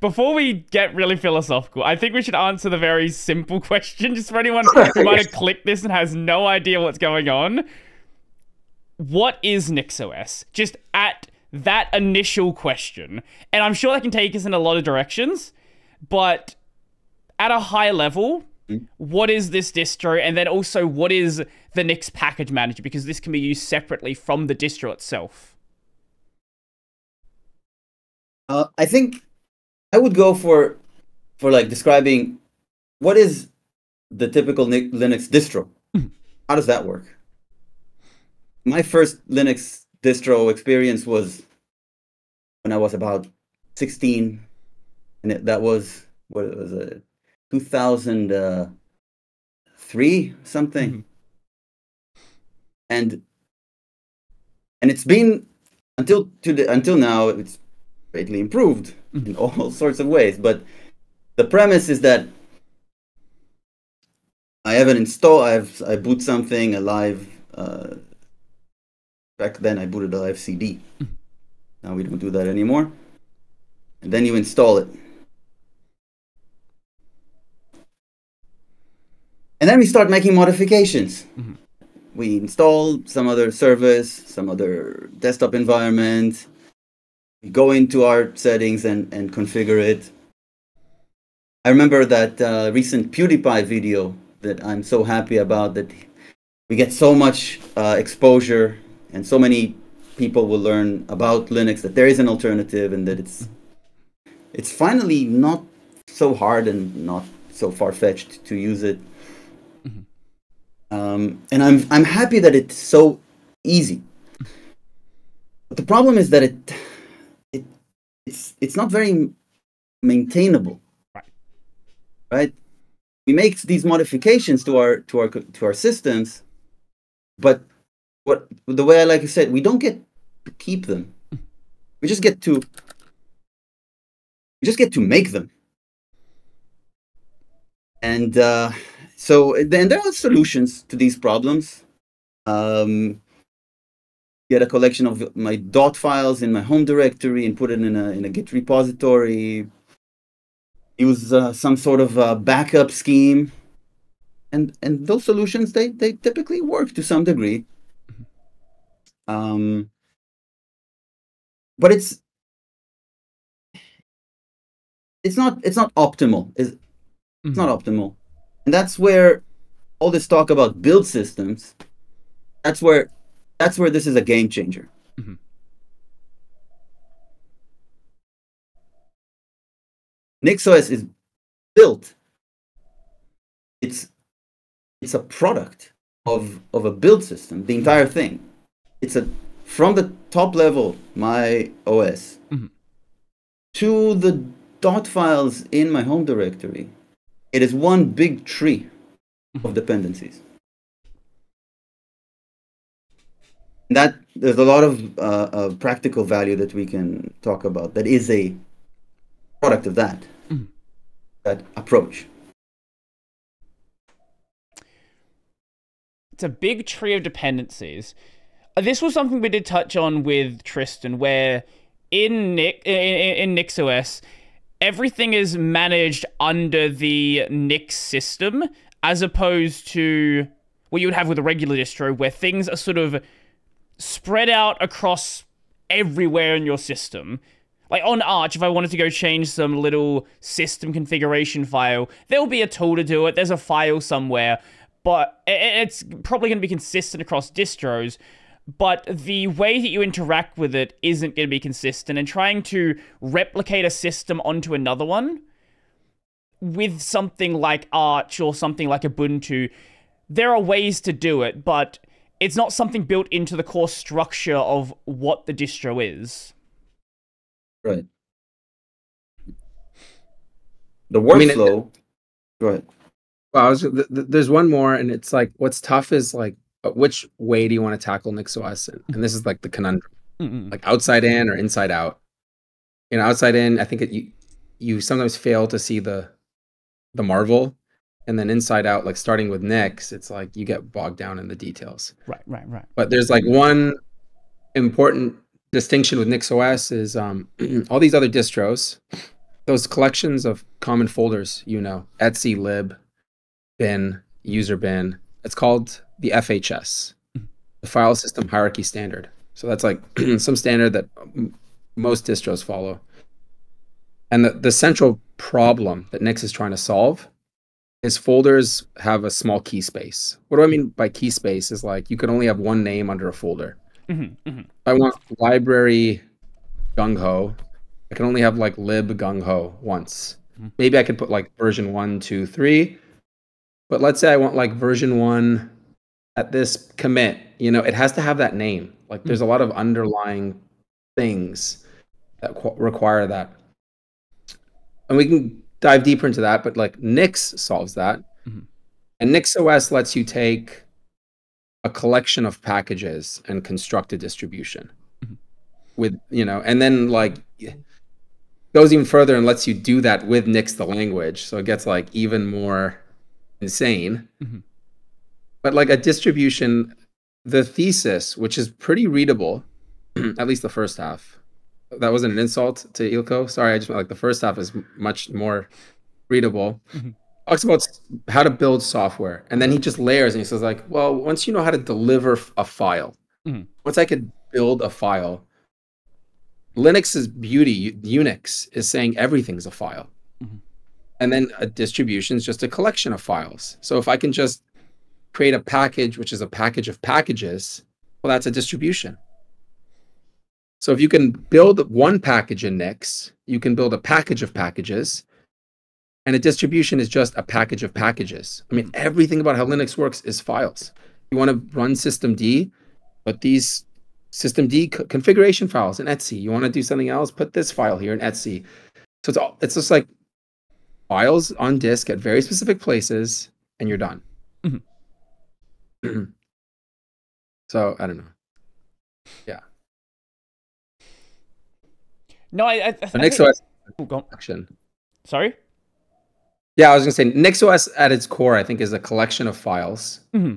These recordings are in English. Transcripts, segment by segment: before we get really philosophical, I think we should answer the very simple question, just for anyone who might have clicked this and has no idea what's going on. What is NixOS? Just at that initial question. And I'm sure that can take us in a lot of directions, but at a high level, what is this distro? And then also, what is the Nix package manager? Because this can be used separately from the distro itself. I think I would go for like describing what is the typical Linux distro. How does that work? My first Linux distro experience was when I was about 16, and that was what was it? 2003 something. And it's been until now, it's greatly improved in all sorts of ways, but the premise is that I have an install, I boot something, a live back then I booted a live CD. Now we don't do that anymore. And then you install it. And then we start making modifications. We install some other service, some other desktop environment. We go into our settings and configure it. I remember that recent PewDiePie video that I'm so happy about, that we get so much exposure and so many people will learn about Linux, that there is an alternative and that it's finally not so hard and not so far-fetched to use it. And I'm happy that it's so easy. But the problem is that it's not very maintainable, right? We make these modifications to our systems, but like I said, we don't get to keep them. We just get to make them. And so then there are solutions to these problems. Get a collection of my dot files in my home directory and put it in a Git repository. Use some sort of backup scheme, and those solutions they typically work to some degree. But it's not optimal. It's not optimal. And that's where all this talk about build systems, that's where this is a game changer. NixOS is built. It's a product of a build system, the entire thing. It's a from the top level, my OS, to the dot files in my home directory. It is one big tree of dependencies. That there's a lot of practical value that we can talk about. That is a product of that that approach. It's a big tree of dependencies. This was something we did touch on with Tristan, where in NixOS, everything is managed under the Nix system, as opposed to what you would have with a regular distro, where things are sort of spread out across everywhere in your system. Like on Arch, if I wanted to go change some little system configuration file, there'll be a tool to do it. There's a file somewhere, but it's probably going to be consistent across distros. But the way that you interact with it isn't going to be consistent, and trying to replicate a system onto another one with something like Arch or something like Ubuntu, there are ways to do it, but it's not something built into the core structure of what the distro is. Right. The workflow. Go ahead. Well, there's one more, and it's like, what's tough is like, which way do you want to tackle NixOS? And this is like the conundrum, like outside in or inside out. You know, outside in, I think you sometimes fail to see the marvel, and then inside out, like starting with Nix, it's like you get bogged down in the details. Right. But there's like one important distinction with NixOS is all these other distros those collections of common folders, you know, etsy, lib, bin, user bin, it's called the FHS, the file system hierarchy standard. So that's like some standard that most distros follow. And the central problem that Nix is trying to solve is folders have a small key space. What do I mean by key space is like you can only have one name under a folder. Mm-hmm, mm-hmm. I want library gung-ho. I can only have like lib gung-ho once. Mm-hmm. Maybe I could put like version 1, 2, 3. But let's say I want like version 1 at this commit. You know, it has to have that name. Like mm-hmm. There's a lot of underlying things that require that. And we can dive deeper into that, but like Nix solves that. Mm-hmm. And NixOS lets you take a collection of packages and construct a distribution mm-hmm. with, you know, and then like goes even further and lets you do that with Nix the language. So it gets like even more insane. Mm-hmm. But like a distribution, the thesis, which is pretty readable, at least the first half. That wasn't an insult to Ilko. Sorry, I just meant like the first half is much more readable. Mm-hmm. Talks about how to build software. And then he just layers and he says like, well, once you know how to deliver a file, mm-hmm. once I could build a file, Linux's beauty, Unix, is saying everything's a file. Mm-hmm. And then a distribution is just a collection of files. So if I can just create a package, which is a package of packages, well, that's a distribution. So if you can build one package in Nix, you can build a package of packages, and a distribution is just a package of packages. I mean, everything about how Linux works is files. You want to run systemd, put these systemd configuration files in etsy. You want to do something else, put this file here in etsy. So it's just like files on disk at very specific places, and you're done. Mm-hmm. So I don't know. Yeah. No, NixOS. Sorry? Yeah, I was going to say NixOS at its core, I think, is a collection of files. Mm-hmm.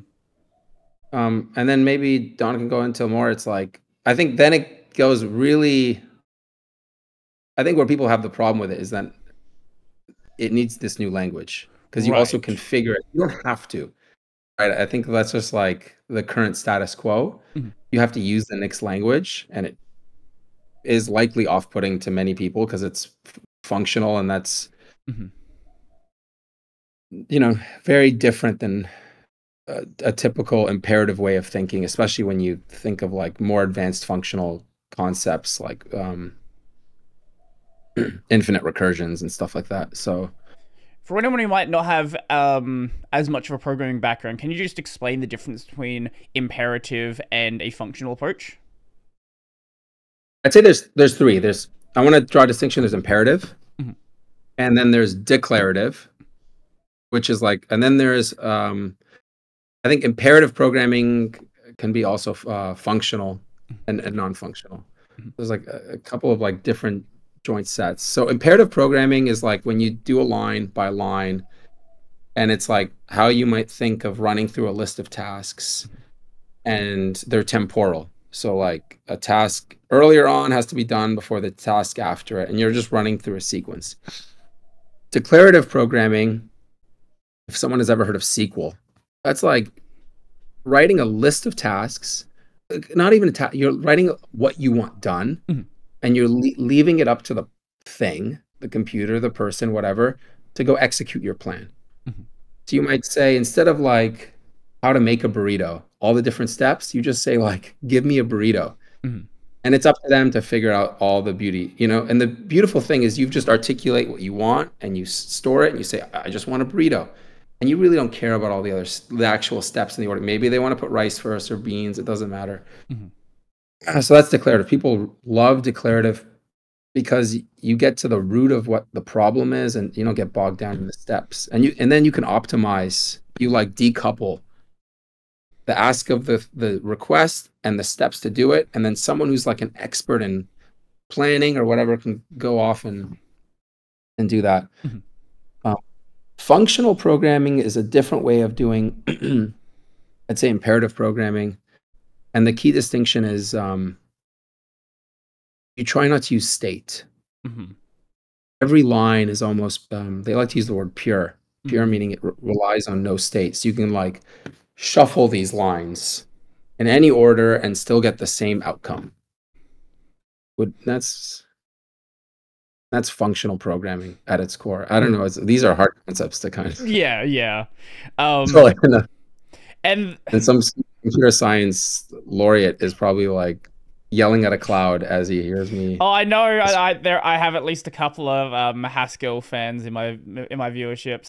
And then maybe Don can go into more. It's like, I think then it goes really, I think where people have the problem with it is that it needs this new language because you also configure it. You don't have to. Right? I think that's just like the current status quo. Mm-hmm. You have to use the Nix language, and it is likely off-putting to many people because it's functional, and that's mm-hmm. you know, very different than a typical imperative way of thinking, especially when you think of like more advanced functional concepts like infinite recursions and stuff like that. So for anyone who might not have as much of a programming background, can you just explain the difference between imperative and a functional approach? I'd say there's three. I want to draw a distinction. There's imperative, mm-hmm. and then there's declarative, which is like, and then there's I think imperative programming can be also functional and non-functional. Mm-hmm. There's like a couple of like different joint sets. So imperative programming is like when you do a line by line, and it's like how you might think of running through a list of tasks, and they're temporal. So like a task earlier on has to be done before the task after it, and you're just running through a sequence. Declarative programming, if someone has ever heard of SQL, that's like writing a list of tasks, not even a task, you're writing what you want done, mm-hmm. and you're leaving it up to the thing, the computer, the person, whatever, to go execute your plan. Mm-hmm. So you might say, instead of like how to make a burrito, all the different steps, you just say like, give me a burrito. Mm-hmm. And it's up to them to figure out all the beauty, you know? And the beautiful thing is you just articulate what you want and you store it and you say, I just want a burrito. And you really don't care about all the other, the actual steps in the order. Maybe they want to put rice first or beans, it doesn't matter. Mm-hmm. So that's declarative. People love declarative because you get to the root of what the problem is and you don't get bogged down in the steps. And then you can optimize, you like decouple the ask of the request and the steps to do it. And then someone who's like an expert in planning or whatever can go off and do that. Mm-hmm. Functional programming is a different way of doing, I'd say, imperative programming. And the key distinction is you try not to use state. Mm-hmm. every line is almost, they like to use the word pure. Pure meaning it relies on no states. So you can like shuffle these lines in any order and still get the same outcome. That's functional programming at its core. I don't know. These are hard concepts to kind of. Yeah, yeah. And some computer science laureate is probably like yelling at a cloud as he hears me. Oh, I know. I have at least a couple of Haskell fans in my viewership.